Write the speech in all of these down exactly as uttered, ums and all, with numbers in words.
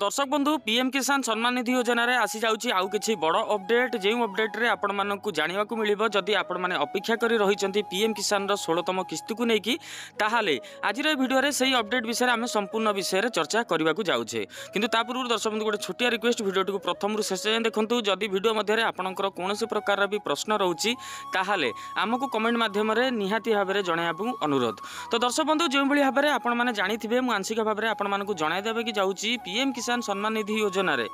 दर्शक बंधु पीएम किसान सम्मान निधि योजना रे आसी जाउची आउ किछि बड़ अपडेट जे अपडेट रे आपण मानकु जानिबा को मिलिबो जदि आपण माने अपेक्षा करी रहिचंती पीएम किसान रो सोलह तम किस्त को नेकी ताहाले आज रे वीडियो रे सही अपडेट विषय रे हम संपूर्ण विषय रे चर्चा करिबा को जाउछे। किंतु ता पूर्व दर्शक बंधु गोटे छोटिया रिक्वेस्ट वीडियो टिकु प्रथम रु शेष जाय देखंतु। जदि वीडियो मध्ये रे आपनकर कोनोसी प्रकार रे भी प्रश्न रहउची ताहाले हमकु कमेंट माध्यम रे निहाती भाबे रे जणायाबु अनुरोध। तो दर्शक बंधु जे भली भाबे रे आपण माने जानिथिबे मु आंशिक भाबे रे आपण मानकु जणाय देबे कि जाउची पीएम किसान सम्मान निधि योजना रे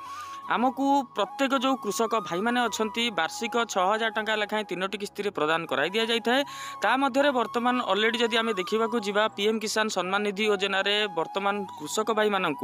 आमको प्रत्येक जो कृषक भाई मैंने अच्छा वार्षिक छः हजार टंका लेखाएं तीनो किस्ती प्रदान कराई दि जाए। तादे बर्तमान अलरेडी जदि आम देखा जावा पीएम किसान सम्मान निधि योजना रे बर्तमान कृषक भाई मानक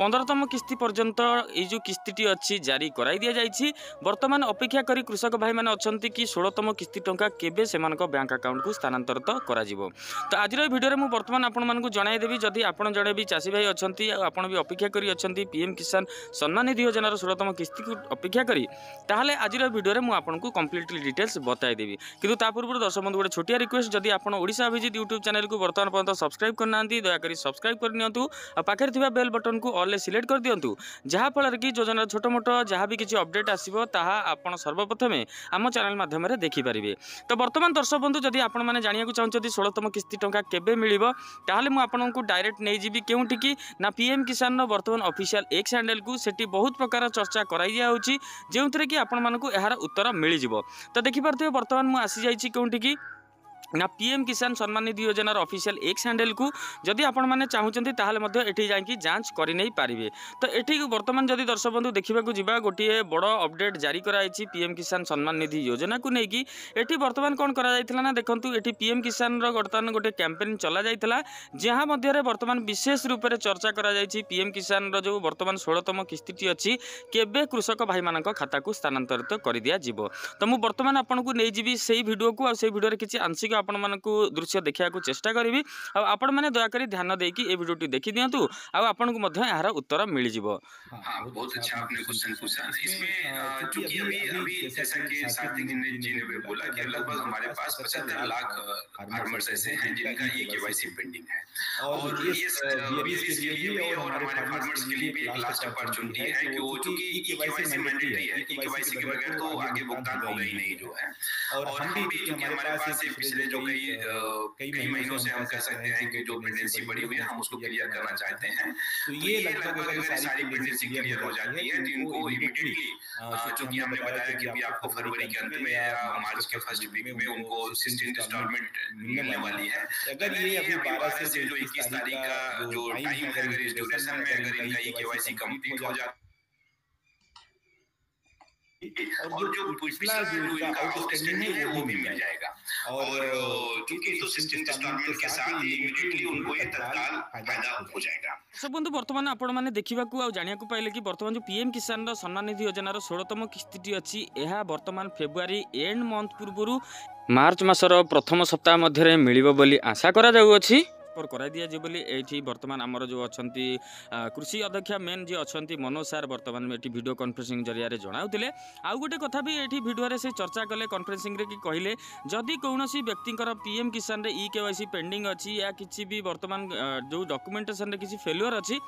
पंद्रहतम किस्ती पर्यंत ये जो किस्तीटी अच्छी जारी कराई दि जाए। बर्तमान अपेक्षा करी कृषक भाई मैंने अच्छा कि षोलतम किस्ती टंका केबे सेमान को बैंक अकाउंट को स्थानांतरित कर। तो आज भिडियो में बर्तमान आपंक जनईदेवी जदि आप जड़े भी चाषी भाई अच्छा आपड़ भी अपेक्षा करी पीएम किसान सम्मान निधि योजना षोलतम किस्ती को अपेक्षा करी ताहले आज भिडियो में आपको कंप्लीटली डिटेल्स बताई देवी। किंतु ता पूर्व दर्शक बंधु गोटे छोटिया रिक्वेस्ट जदि आपन ओडिशा अभिजीत यूट्यूब चैनल को बर्तमान पर्यटन सब्सक्राइब करना दयाकोरी सब्सक्राइब कर नियंतु और पाखे थी बेल बटन को ऑल सिलेक्ट कर दियंतु जहाँफल कि योजना छोट मोट जहाँ भी किसी अपडेट आसो ताहा आपन सर्वप्रथमे आम चैनल माध्यम देखिपारे। तो बर्तमान दर्शक बंधु जदि आपण मैंने जाना चाहते षोलतम किस्ती टंका केबे मिलिबो ताहले मु आपनकु डायरेक्ट नहीं जीवी केउठी कि ना पीएम किसान बर्तमान ऑफिशियल एक्स हैंडल को सेठी बहुत प्रकार चर्चा कराई दिया होची जेउतरे कि आपण मानकु एहार उत्तर मिल जिवो। तो देखि परते वर्तमान मु आसी जाईची कोंठी कि ना पीएम किसान सम्मान निधि योजना ऑफिशियल एक्स हैंडल को जदि आपण माने चाहूचंती ताहले मध्य एठी जाकी जांच करि नै पारिबे। तो एठी वर्तमान जदि दर्शक बंधु देखिबा को जिबा गोटिए बड़ अपडेट जारी कराइछि पीएम किसान सम्मान निधि योजना को नै कि एठी वर्तमान कोन करा जायथिला ना देखंतु एठी पीएम किसान रो वर्तमान गोटे कैंपेन चला जायथिला जहां मध्य रे वर्तमान विशेष रूप रे चर्चा करा जायछि पीएम किसान रो जो वर्तमान षोलतम किस्तीटी अछि केबे कृषक भाई मानक खाता को स्थानांतरित कर दिया जिवो। तो मु वर्तमान आपण को नै जिबी सेही वीडियो को आ सेही वीडियो रे किछि आंशिक आपण मानक दृश्य देखा चेष्टा करी आपण मैंने दयाकोरी ध्यान देकी ए वीडियो टी देखि दियंतु और आपण को मध्य यार उत्तर मिल जिवो। हां बहुत अच्छा आपने क्वेश्चन पूछा। इसमें जो कि अभी अभी जैसा कि साथी जी ने बोला कि लगभग हमारे पास पचहत्तर लाख फार्मर्स ऐसे हैं जिनका ये केवाईसी पेंडिंग है और ये बीस के लिए और हमारे फार्मर्स के लिए भी लास्ट अपॉर्चुनिटी है कि वो जो कि केवाईसी मैंडेटरी है कि केवाईसी के बगैर तो आगे भुगतान होगा ही नहीं जो है। और हम भी जो हमारे पास पिछले जो कई कई महीनों से हम कह सकते हैं कि जो पेंडेंसी बढ़ी हुई है हम उसको क्लियर करना चाहते हैं। तो ये लगभग अगर सारी पेंडेंसी क्लियर हो जाती है तो इनको इमीडिएटली जो कि हमने बताया कि अभी आपको फरवरी के अंत में या मार्च के फर्स्ट वीक में उनको सिक्सटीन इंस्टॉलमेंट मिलने वाली है। अगर ये अभी बारह से जो इक्कीस तारीख का जो टाइम है अगर इस ड्यूरेशन में अगर इनका ये केवाईसी कंप्लीट हो जाता और जो पिछला जो इनका आउटस्टैंडिंग है वो भी मिल जाएगा। और क्योंकि तो सिस्टम इंस्टॉलमेंट के साथ इमीडिएटली उनको ये तत्काल फायदा हो जाएगा। सब बंधु वर्तमान आपण माने देखिबा को आ जानिया को पाइले कि वर्तमान जो पीएम किसान रो सम्मान निधि योजना रो षोलतम किस्तीटी अछि एहा वर्तमान फेब्रुवारी एंड मंथ पूर्वरु मार्च मासर प्रथम सप्ताह मध्ये रे मिलिबो बोली आशा करा जाउ अछि पर कराई दिया जे बोली एठी वर्तमान आमर जो अच्छा कृषि अध्यक्ष मेन जी अच्छा मनोज सार वर्तमान ये वीडियो कॉन्फ्रेंसिंग जरिया जनाउतिले। आउ गोटे कथा भी एठी वीडियो रे से चर्चा कले कॉन्फ्रेंसिंग रे कि कहले जदि कोनोसी व्यक्तिकर पीएम किसान रे ई केवाईसी पेंडिंग अछि या किछि भी वर्तमान जो डॉक्यूमेंटेशन रे किछि फेल्युअर अछि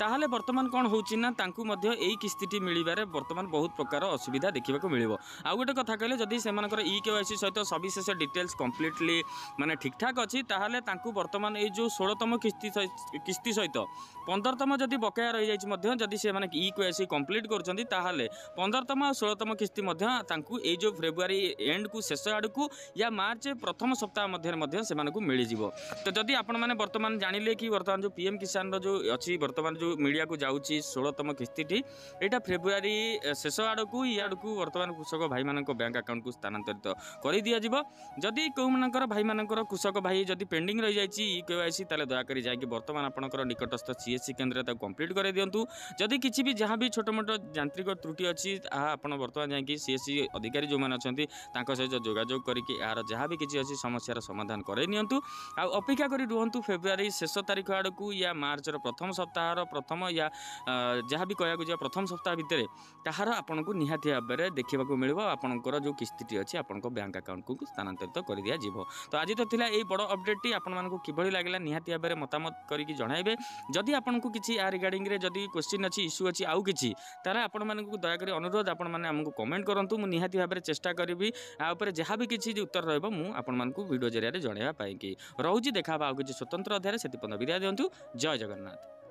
ताहले वर्तमान कोन होउछि ना तांकु मध्य एई किस्तीटी मिलिबारे वर्तमान बहुत प्रकार असुविधा देखिबा को मिलिबो। आउ गोटे कथा कहले जदि सेमानकर ई केवाईसी सहित सविशेष डिटेल्स कंप्लीटली माने ठीक ठाक अछि ताहले तांकु वर्तमान ए जो षोलतम किस्ती किस्ती सहित पंद्रहतम जदि बकाया रही जाइछि जदि से माने ई केवाईसी कंप्लीट करछन्ती ताहले पंद्रहतम और षोलतम किस्ती मध्य तांकु ए जो फेब्रुवारी एंड को शेष आड़ को या मार्च प्रथम सप्ताह मध्य मध्य सेमानकु मिलि जिवो। तो जदि आपण माने वर्तमान जानिले कि वर्तमान जो पीएम किसान रो जो अछि वर्तमान जो मीडिया को जाउछि षोलतम किस्तीटी एटा फेब्रुवारी शेष आड़ को या आड़ को वर्तमान कृषक भाई मानक बैंक अकाउंट को स्थानांतरित कर दिया जिवो। जदि कोमनकर भाई मानकर कृषक भाई जदि पेंडिंग रही जाइछि ई केवाईसी ताले दयाकोरी जाकि वर्तमान आपनकर निकटस्थ सीएससी केन्द्र ताको कंप्लीट कर दियंतु। जदि किछि भी जहाँ भी छोट मोट यांत्रिक त्रुटि अछि आहा आपण वर्तमान जाकि सीएससी अधिकारी जो माने अछंती तांको सहित जोगाजोग करिकि यार जहाँ भी किछि अछि समस्यार समाधान करै नियंतु। आ अपेक्षा करि रहंतु फेब्रुवारी शेष तारीख आड़ को या मार्चर प्रथम सप्ताहर प्रथम या जहाँ भी कहया जा प्रथम सप्ताह भितर ताहार आपनको निहाती भाबरे देखिबा को मिलिबो आपनकर जो किस्तीटी अछि आपनको बैंक अकाउंट को स्थानांतरित कर दिया जिवो। तो आज तो थिला ए बड़ अपडेट टी आपण मानको किभली लागला लगा निहाती भाव में मतामत करके जनइबे। जदि आपको किसी या रिगार्डिंग जदि क्वेश्चन अच्छी इश्यू अच्छी आउ कि तार आपको दयाकोरी अनुरोध आपण मैंने आमको कमेंट करूँ, मुझे निहाती भाव में चेष्टा करी आपरे जहाँ भी किसी उत्तर रहा मुझे आपको वीडियो जरिया जनवाई रोचे। देखा आउ कि स्वतंत्र अध्याय से विदाय दिंतु। जय जगन्नाथ।